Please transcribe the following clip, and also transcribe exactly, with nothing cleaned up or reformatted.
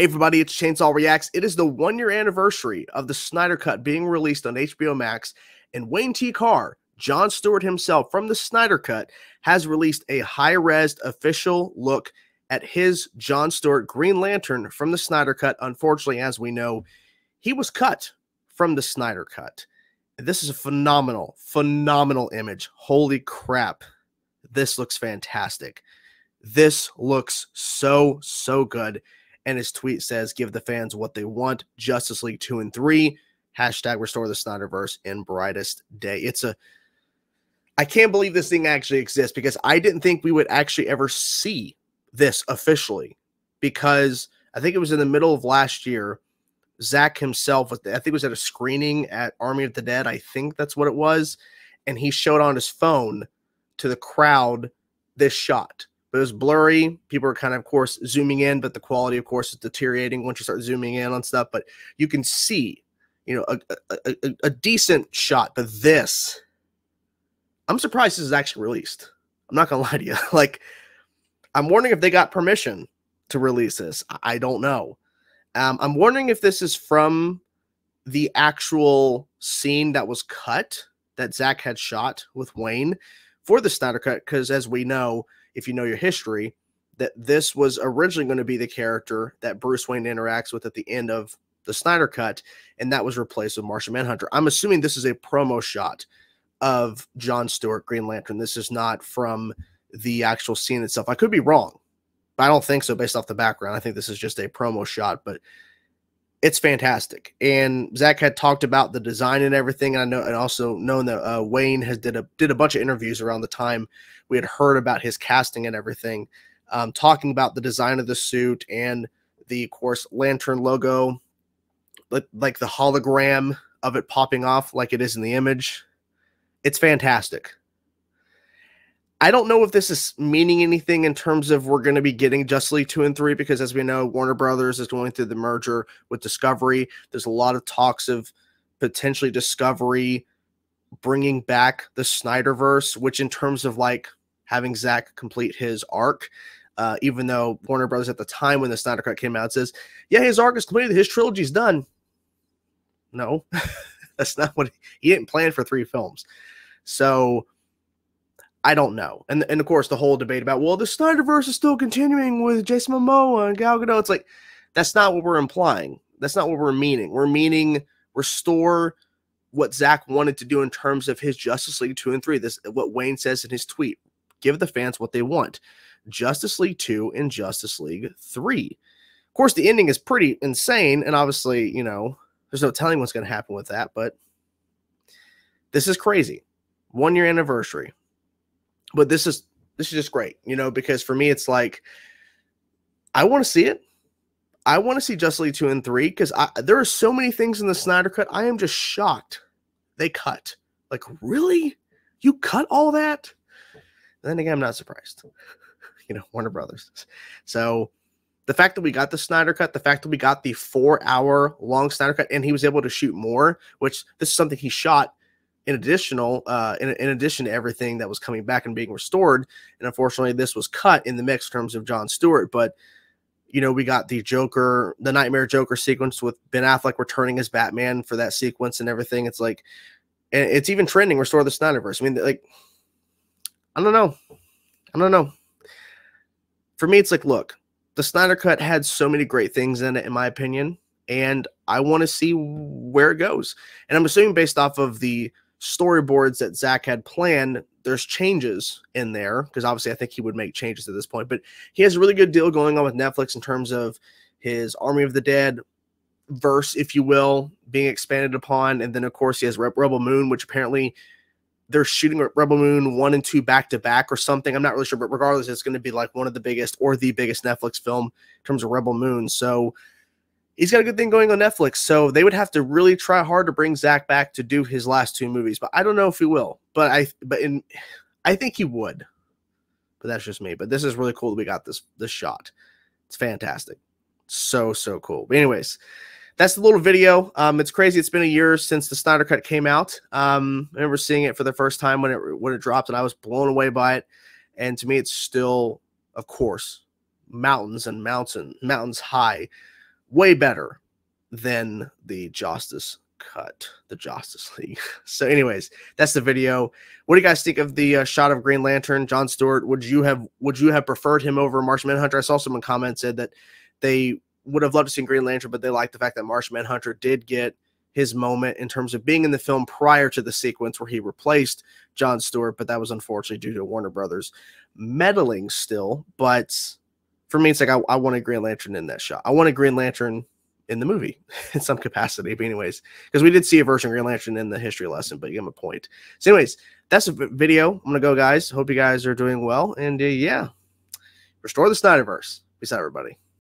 Hey everybody, it's Chainsaw Reacts. It is the one-year anniversary of the Snyder Cut being released on H B O Max, and Wayne T. Carr, John Stewart himself from the Snyder Cut, has released a high-res official look at his John Stewart Green Lantern from the Snyder Cut. Unfortunately, as we know, he was cut from the Snyder Cut. And this is a phenomenal, phenomenal image. Holy crap. This looks fantastic. This looks so, so good. And his tweet says, give the fans what they want. Justice League two and three. Hashtag restore the Snyderverse in brightest day. It's a, I can't believe this thing actually exists, because I didn't think we would actually ever see this officially, because I think it was in the middle of last year. Zack himself, I think it was at a screening at Army of the Dead. I think that's what it was. And he showed on his phone to the crowd this shot. But it was blurry. People are kind of, of course, zooming in, but the quality, of course, is deteriorating once you start zooming in on stuff. But you can see, you know, a, a, a, a decent shot. But this, I'm surprised this is actually released. I'm not going to lie to you. Like, I'm wondering if they got permission to release this. I don't know. Um, I'm wondering if this is from the actual scene that was cut that Zack had shot with Wayne for the Snyder Cut. Because as we know, if you know your history, that this was originally going to be the character that Bruce Wayne interacts with at the end of the Snyder Cut, and that was replaced with Martian Manhunter. I'm assuming this is a promo shot of John Stewart Green Lantern. This is not from the actual scene itself. I could be wrong, but I don't think so based off the background. I think this is just a promo shot, but it's fantastic. And Zack had talked about the design and everything. And I know, and also known that uh, Wayne has did a did a bunch of interviews around the time we had heard about his casting and everything, um, talking about the design of the suit and the, of course, Lantern logo, like, like the hologram of it popping off like it is in the image. It's fantastic. I don't know if this is meaning anything in terms of we're going to be getting Justice League two and three, because as we know, Warner Brothers is going through the merger with Discovery. There's a lot of talks of potentially Discovery bringing back the Snyderverse, which in terms of like having Zack complete his arc, uh, even though Warner Brothers at the time when the Snyder Cut came out says, yeah, his arc is completed, his trilogy's done. No, that's not what he, he didn't plan for three films. So I don't know. And, and of course, the whole debate about, well, the Snyderverse is still continuing with Jason Momoa and Gal Gadot. It's like, that's not what we're implying. That's not what we're meaning. We're meaning restore what Zack wanted to do in terms of his Justice League two and three. This what Wayne says in his tweet. Give the fans what they want. Justice League two and Justice League three. Of course, the ending is pretty insane. And obviously, you know, there's no telling what's going to happen with that. But this is crazy. One year anniversary. But this is this is just great, you know, because for me, it's like, I want to see it. I want to see Justice League two and three, because there are so many things in the Snyder Cut. I am just shocked they cut. Like, really? You cut all that? And then again, I'm not surprised. You know, Warner Brothers. So the fact that we got the Snyder Cut, the fact that we got the four-hour-long Snyder Cut, and he was able to shoot more, which this is something he shot in additional, uh, in, in addition to everything that was coming back and being restored. And unfortunately, this was cut in the mix in terms of John Stewart. But, you know, we got the Joker, the Nightmare Joker sequence with Ben Affleck returning as Batman for that sequence and everything. It's like, and it's even trending, restore the Snyderverse. I mean, like, I don't know. I don't know. For me, it's like, look, the Snyder Cut had so many great things in it, in my opinion. And I want to see where it goes. And I'm assuming based off of the storyboards that Zack had planned, there's changes in there, because obviously I think he would make changes at this point. But he has a really good deal going on with Netflix in terms of his Army of the Dead verse, if you will, being expanded upon. And then, of course, he has Rebel Moon, which apparently they're shooting Rebel Moon one and two back to back or something. I'm not really sure, but regardless, it's going to be like one of the biggest or the biggest Netflix film in terms of Rebel Moon. So he's got a good thing going on Netflix, so they would have to really try hard to bring Zack back to do his last two movies. But I don't know if he will. But I, but in, I think he would. But that's just me. But this is really cool that we got this this shot. It's fantastic, so so cool. But anyways, that's the little video. Um, it's crazy. It's been a year since the Snyder Cut came out. Um, I remember seeing it for the first time when it when it dropped, and I was blown away by it. And to me, it's still, of course, mountains and mountain mountains high way better than the Justice Cut, the Justice League. So anyways, that's the video. What do you guys think of the uh, shot of Green Lantern, John Stewart? Would you have would you have preferred him over Martian Manhunter? I saw someone comment said that they would have loved to see Green Lantern, but they liked the fact that Martian Manhunter did get his moment in terms of being in the film prior to the sequence where he replaced John Stewart, but that was unfortunately due to Warner Brothers meddling still. But for me, it's like I, I want a Green Lantern in that shot. I want a Green Lantern in the movie in some capacity, but anyways, because we did see a version of Green Lantern in the history lesson, but you give him a point. So anyways, that's a video. I'm gonna go, guys. Hope you guys are doing well, and uh, yeah, restore the Snyderverse. Peace out, everybody.